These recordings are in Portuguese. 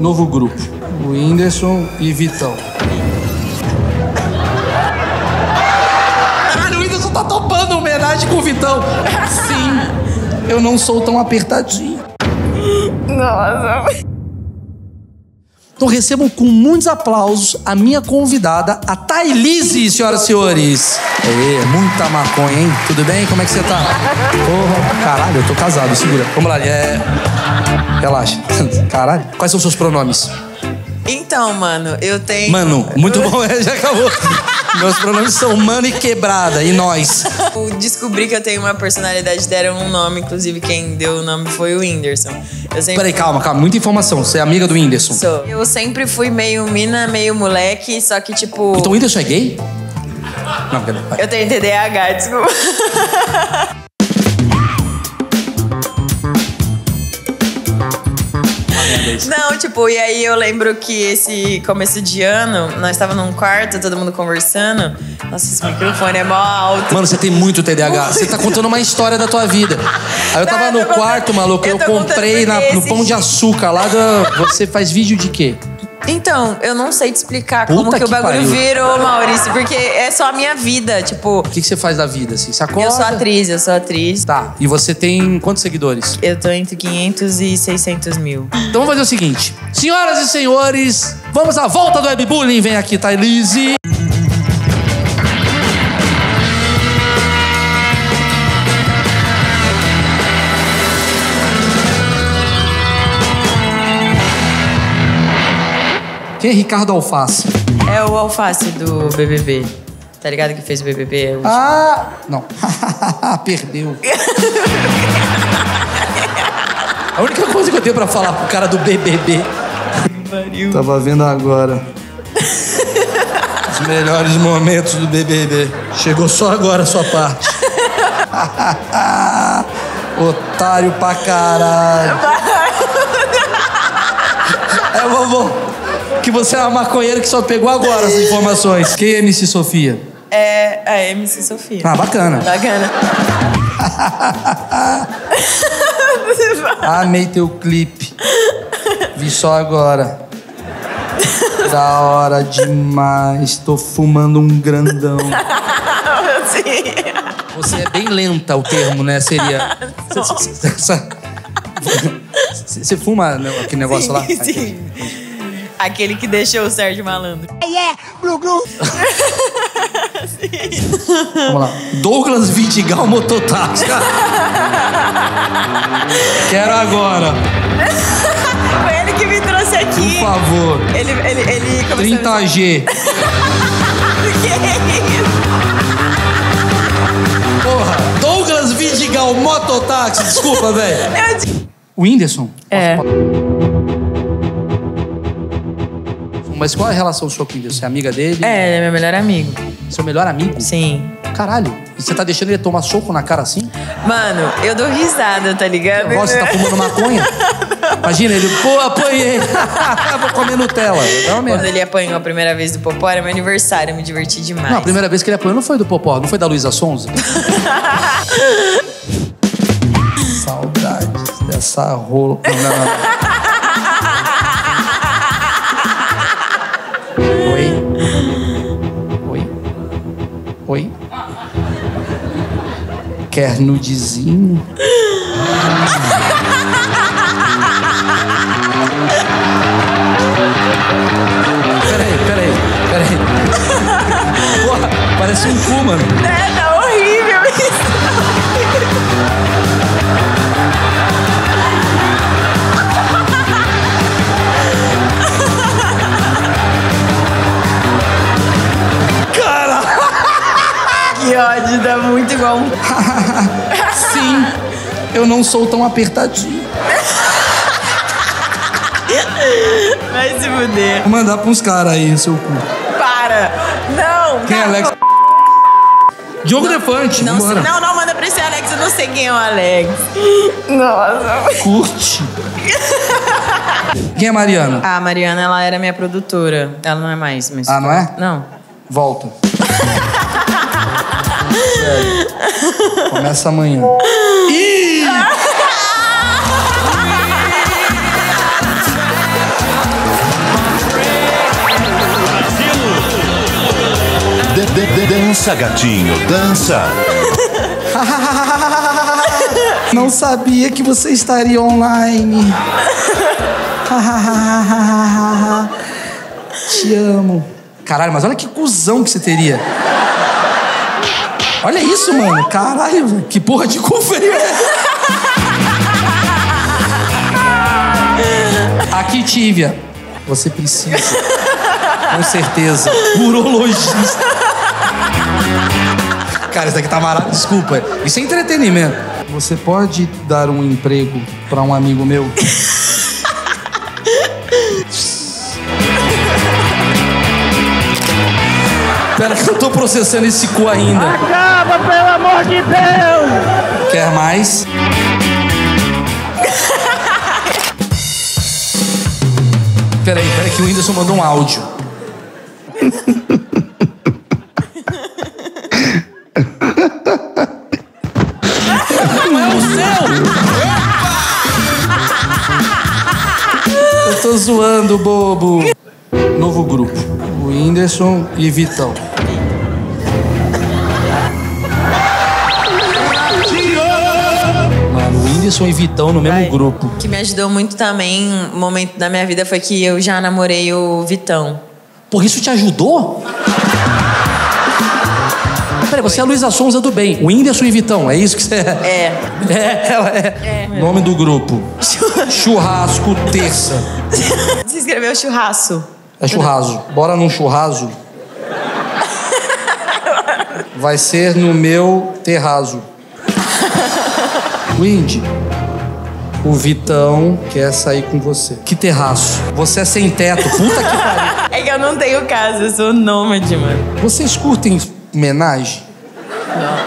novo grupo, o Whindersson e Vitão. Caralho, o Whindersson tá topando homenagem com o Vitão. Sim, eu não sou tão apertadinho. Nossa. Então recebam com muitos aplausos a minha convidada, a Thaylise, senhoras e senhores. Aê, muita maconha, hein? Tudo bem? Como é que você tá? Porra, caralho, eu tô casado, segura. Vamos lá, relaxa. Caralho. Quais são os seus pronomes? Então, mano, eu tenho... Mano, muito bom, já acabou. Meus pronomes são mano e quebrada, e nós. Eu descobri que eu tenho uma personalidade, deram um nome, inclusive quem deu o nome foi o Whindersson. Peraí, calma, muita informação. Você é amiga do Whindersson? Sou. Eu sempre fui meio mina, meio moleque, só que tipo... Então o Whindersson é gay? Não, cadê? Eu tenho TDAH, desculpa. Não, tipo, e aí eu lembro que esse começo de ano, nós tava num quarto, todo mundo conversando. Nossa, esse microfone é mó alto. Mano, você tem muito TDAH. Você tá contando uma história da tua vida. Aí eu tava no quarto, maluco, eu comprei no Pão de Açúcar lá. Você faz vídeo de quê? Então, eu não sei te explicar como que o bagulho virou, Maurício, porque é só a minha vida, tipo... O que você faz da vida, assim? Você acorda? Eu sou atriz. Tá, e você tem quantos seguidores? Eu tô entre 500 e 600 mil. Então vamos fazer o seguinte, senhoras e senhores, vamos à volta do webbullying. Vem aqui, Thaylise. Quem é Ricardo Alface? É o Alface do BBB. Tá ligado que fez o BBB? Ah! Não. Perdeu. A única coisa que eu tenho pra falar pro cara do BBB... Tava vendo agora. Os melhores momentos do BBB. Chegou só agora a sua parte. Otário pra caralho. É o vovô. Que você é uma maconheira que só pegou agora as informações. Quem é MC Sofia? É a MC Sofia. Ah, bacana. Bacana. Amei teu clipe. Vi só agora. Da hora demais. Tô fumando um grandão. Você é bem lenta, o termo, né? Seria... Você fuma aquele negócio lá? Sim. Aquele que deixou o Sérgio Malandro. Glu-glu. Vamos lá. Douglas Vidigal, mototáxi. Quero agora. Foi ele que me trouxe aqui. Por favor. Ele começou 30G. Que isso? Porra. Douglas Vidigal, mototáxi. Desculpa, velho. O Whindersson? É. Mas qual é a relação sua com ele? Você é amiga dele? É, ele é meu melhor amigo. Seu melhor amigo? Sim. Caralho, e você tá deixando ele tomar soco na cara assim? Mano, eu dou risada, tá ligado? Você tá fumando maconha? Imagina, ele, pô, apanhei. Vou comer Nutella. Quando ele apanhou a primeira vez do Popó, era meu aniversário, eu me diverti demais. Não, a primeira vez que ele apanhou não foi do Popó, não foi da Luísa Sonza? Saudades dessa rola. Oi? Quer nudizinho? Peraí. Porra, parece um cu, mano. É, tá horrível isso. Cara! Que ódio, dá muito igual um... Sim, eu não sou tão apertadinho. Vai se fuder. Vou mandar pra uns caras aí, seu cu. Para! Não! Quem é Alex? Diogo Elefante. Não, manda pra esse Alex, eu não sei quem é o Alex. Nossa. Curte. Quem é a Mariana? A Mariana, ela era minha produtora. Ela não é mais, mas... Ah, não é? Não. Volta. Sério. Começa amanhã. Ih! Dança, gatinho, dança. Não sabia que você estaria online. Te amo. Caralho, mas olha que cuzão que você teria. Olha isso, mano. Caralho, que porra de cu feio é. Aqui, Tívia. Você precisa. Com certeza. Urologista. Cara, isso daqui tá maravilhoso. Desculpa. Isso é entretenimento. Você pode dar um emprego pra um amigo meu? Pera que eu tô processando esse cu ainda. Acaba, pelo amor de Deus! Quer mais? Peraí que o Whindersson mandou um áudio. Não é o seu! Eu tô zoando, bobo. Novo grupo. O Whindersson e Vitão. Whindersson e Vitão no mesmo grupo. O que me ajudou muito também, um momento da minha vida, foi que eu já namorei o Vitão. Por isso te ajudou? Peraí, você é a Luísa Sonza do bem. O Whindersson e Vitão, é isso que você é? É. É. Nome do grupo. Churrasco terça. Você escreveu churrasco. É churrasco. Bora num churrasco? Vai ser no meu terraço. Windy, o Vitão quer sair com você. Que terraço. Você é sem teto, puta que pariu. É que eu não tenho casa, eu sou nômade, mano. Vocês curtem homenagem? Não.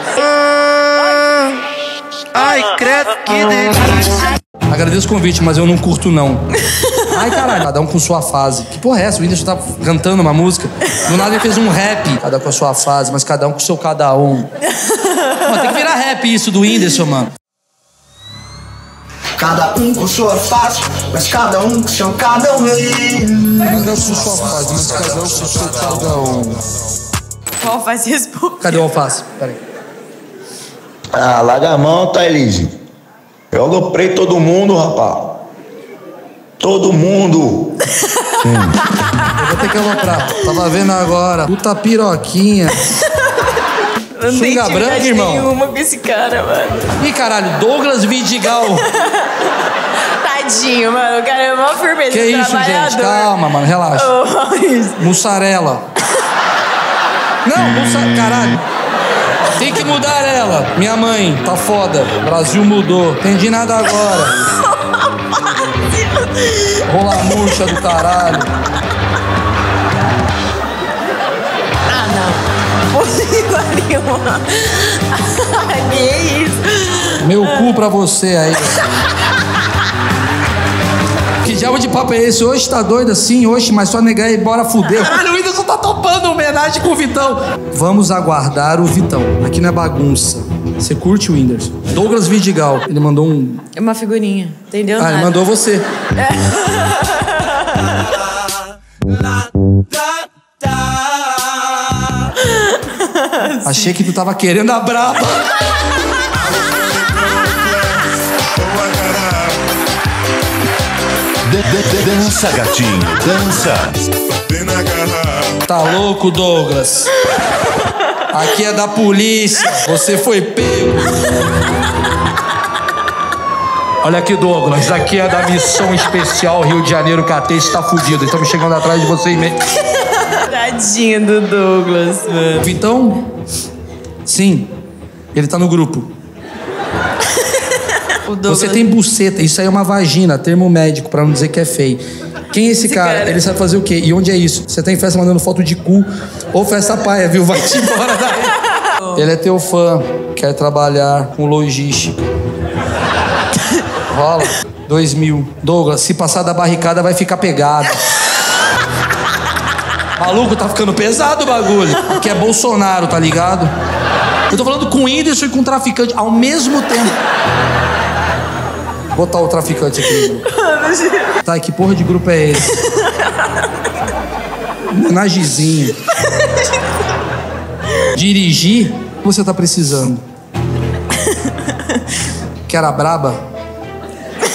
Ai, credo, que delícia. Agradeço o convite, mas eu não curto, não. Ai, caralho, cada um com sua fase. Que porra é essa? O Whindersson tá cantando uma música. Do nada ele fez um rap. Cada um com a sua fase, mas cada um com o seu cada um. Mano, tem que virar rap isso do Whindersson, mano. Cada um com sua face, mas cada um com seu cada um. Cada um com sua face, mas cada um com seu cada um. O Alface responde. Cadê o Alface? Peraí. Ah, larga a mão, Thaylise. Eu aloprei todo mundo, rapaz. Todo mundo. Eu vou ter que aloprar. Tava vendo agora. Puta piroquinha. Não tem atividade nenhuma com esse cara, mano. Ih, caralho, Douglas Vidigal. Tadinho, mano, o cara é mó firmeza. Que isso, gente? Calma, mano, relaxa. Oh, mussarela. Não, mussarela, caralho. Tem que mudar ela. Minha mãe, tá foda. Brasil mudou. Entendi nada agora. Rola murcha do caralho. Meu cu pra você aí. Que diabo de papo é esse? Hoje tá doido assim, hoje, mas só negar e bora fuder. Caralho, o Whindersson tá topando homenagem com o Vitão. Vamos aguardar o Vitão. Aqui não é bagunça. Você curte o Whindersson? Douglas Vidigal, ele mandou um... É uma figurinha, entendeu? Ah, nada. Ele mandou você. Achei que tu tava querendo a braba. Dança, gatinho, dança. Tá louco, Douglas? Aqui é da polícia. Você foi pego. Olha aqui, Douglas. Aqui é da missão especial Rio de Janeiro, KT. Está fudido. Estamos chegando atrás de você e meio. Tadinho do Douglas, mano. Vitão? Sim. Ele tá no grupo. O Douglas... Você tem buceta. Isso aí é uma vagina, termo médico, pra não dizer que é feio. Quem é esse cara? Ele sabe fazer o quê? E onde é isso? Você tá em festa mandando foto de cu ou festa paia, viu? Vai-te embora daí. Ele é teu fã. Quer trabalhar com logística. Rola. 2000. Douglas, se passar da barricada, vai ficar pegado. Maluco, tá ficando pesado o bagulho. Aqui é Bolsonaro, tá ligado? Eu tô falando com o Whindersson e com o traficante ao mesmo tempo. Vou botar o traficante aqui. Tá, que porra de grupo é esse? Homenagezinho. Dirigir, você tá precisando. Que era braba?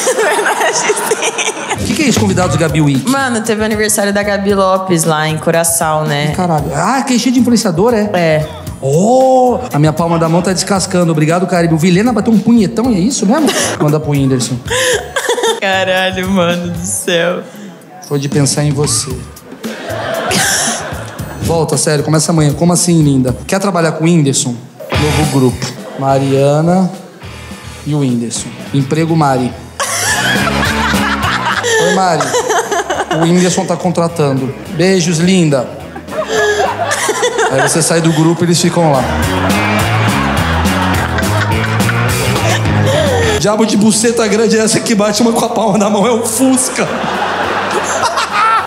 Verdade, sim. Que é isso, convidados do Gabi Week? Mano, teve o aniversário da Gabi Lopes lá em Curaçao, né? Caralho. Ah, que é cheio de influenciador, é? É. Oh, a minha palma da mão tá descascando. Obrigado, Caribe. O Vilhena bateu um punhetão e é isso mesmo? Manda pro Whindersson. Caralho, mano do céu. Foi de pensar em você. Volta, sério, começa amanhã. Como assim, linda? Quer trabalhar com o Whindersson? Novo grupo. Mariana e o Whindersson. Emprego Mari. Oi, Mari. O Whindersson tá contratando. Beijos, linda. Aí você sai do grupo e eles ficam lá. Diabo de buceta grande é essa que bate uma com a palma da mão, é um Fusca.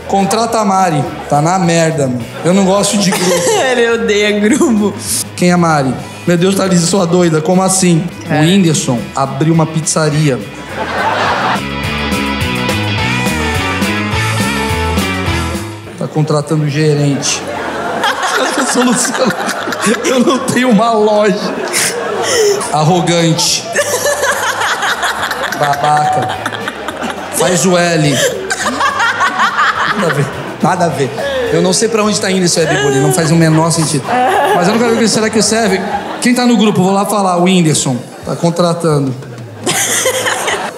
Contrata a Mari. Tá na merda, mano. Eu não gosto de grupo. Ele odeia grupo. Quem é Mari? Meu Deus, Thaylise, sua doida, como assim? É. O Whindersson abriu uma pizzaria. Tá contratando o gerente. Eu não tenho uma loja. Arrogante. Babaca. Faz o L. Nada a ver. Nada a ver. Eu não sei pra onde tá indo isso aí, Biboli. Não faz o menor sentido. Mas eu não quero ver. Será que serve? Quem tá no grupo? Vou lá falar. O Whindersson. Tá contratando.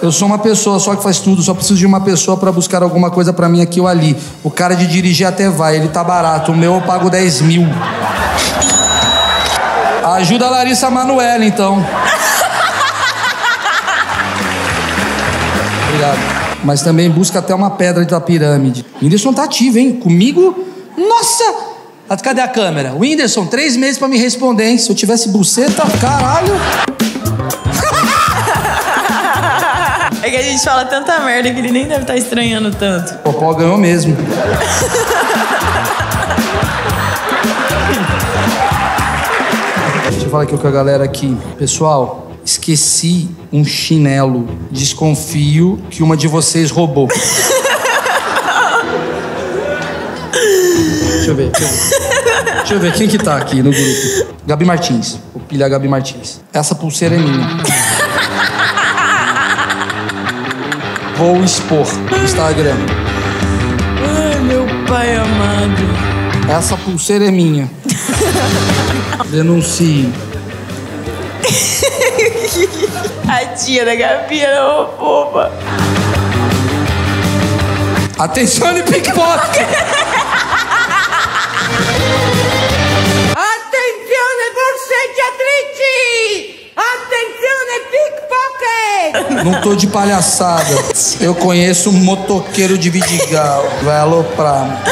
Eu sou uma pessoa só que faz tudo. Só preciso de uma pessoa pra buscar alguma coisa pra mim aqui ou ali. O cara de dirigir até vai. Ele tá barato. O meu eu pago 10 mil. Ajuda a Larissa Manoela, então. Obrigado. Mas também busca até uma pedra da pirâmide. O Whindersson tá ativo, hein? Comigo? Nossa! Cadê a câmera? O Whindersson, 3 meses pra me responder, hein? Se eu tivesse buceta, caralho... É que a gente fala tanta merda que ele nem deve estar estranhando tanto. O Popó ganhou mesmo. Deixa eu falar aqui com a galera aqui. Pessoal, esqueci um chinelo. Desconfio que uma de vocês roubou. Deixa eu ver. Deixa eu ver quem que tá aqui no grupo. Gabi Martins. Vou pilhar a Gabi Martins. Essa pulseira é minha. Vou expor no Instagram. Ai, meu pai amado. Essa pulseira é minha. Denuncie. A tia da Gabi era uma boba. Atenção, pickpocket! Atenção, bursete atleti! Atenção, pickpocket! Não tô de palhaçada. Eu conheço um motoqueiro de Vidigal. Vai aloprar.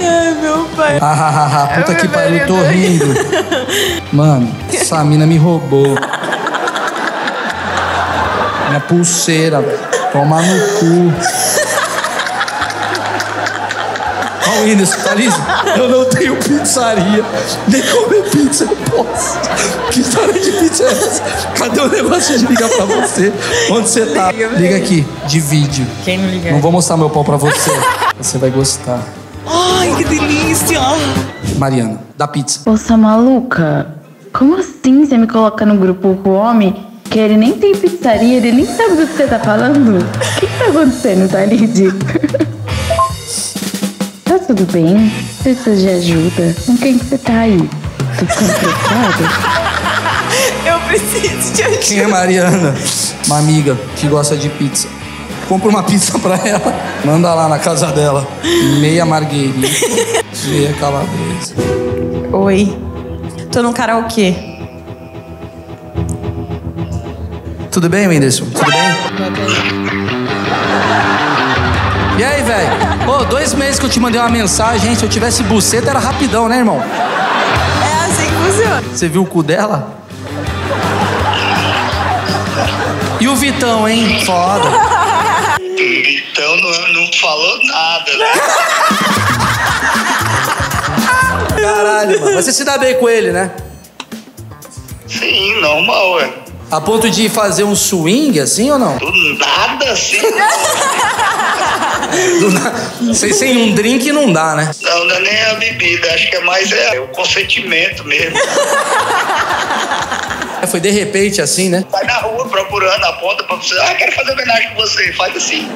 Ai, meu pai. Ah, puta que pariu, eu tô rindo. Mano, essa mina me roubou. Minha pulseira, velho. Toma no cu. Olha o Whindersson, Thaylise. Eu não tenho pizzaria. Nem comer pizza eu posso. Que história de pizza é essa? Cadê o negócio de ligar pra você? Onde você tá? Liga aqui, de vídeo. Quem não ligar? Não vou mostrar meu pau pra você. Você vai gostar. Ai, que delícia! Mariana, dá pizza. Poxa, maluca. Como assim você me coloca no grupo com o homem que ele nem tem pizzaria, ele nem sabe do que você tá falando? O que tá acontecendo, Thaylise? Tá tudo bem? Precisa de ajuda? Com quem que você tá aí? Tô ficando preocupada? Eu preciso de ajuda. Quem é Mariana? Uma amiga que gosta de pizza. Compra uma pizza pra ela. Manda lá na casa dela. Meia marguerita. Meia calabresa. Oi. Tô num karaokê. Tudo bem, Whindersson? Tudo bem? E aí, velho? Pô, 2 meses que eu te mandei uma mensagem, hein? Se eu tivesse buceta, era rapidão, né, irmão? É assim que funciona. Você viu o cu dela? E o Vitão, hein? Foda. Vitão não falou nada, né? Caralho, mano. Mas você se dá bem com ele, né? Sim, normal, é. A ponto de fazer um swing, assim, ou não? Do nada, assim. Sem um drink não dá, né? Não, não é nem a bebida, acho que é mais o consentimento mesmo. Foi de repente assim, né? Vai na rua procurando a ponta pra você. Ah, quero fazer homenagem com você. Faz assim.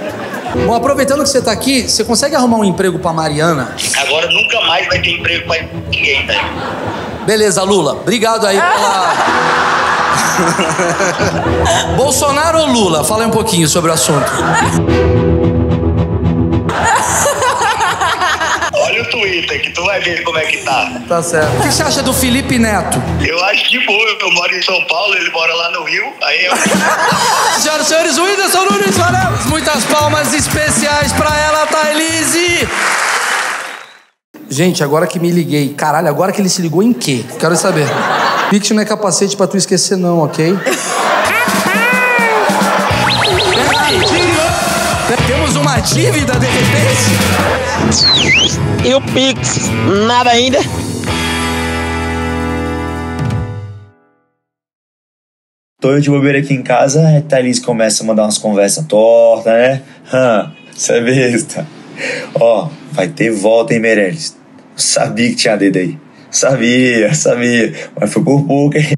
Bom, aproveitando que você tá aqui, você consegue arrumar um emprego pra Mariana? Agora nunca mais vai ter emprego pra ninguém, né? Beleza, Lula. Obrigado aí pela... Bolsonaro ou Lula? Fala aí um pouquinho sobre o assunto. Olha o Twitter, que tu vai ver como é que tá. Tá certo. O que você acha do Felipe Neto? Eu acho de boa. Eu moro em São Paulo, ele mora lá no Rio. Aí eu... Senhoras e senhores, Whindersson Nunes, valeu! Muitas palmas especiais pra ela, Thaylise! Gente, agora que me liguei. Caralho, agora que ele se ligou em quê? Quero saber. Pix não é capacete pra tu esquecer não, ok? Temos uma dívida de repente? E o Pix? Nada ainda? Tô eu de bobeira aqui em casa, a Thaylise começa a mandar umas conversas tortas, né? Você é besta. Ó, vai ter volta, hein, Meirelles? Eu sabia que tinha dedo aí. Sabia, mas foi por pouco, hein?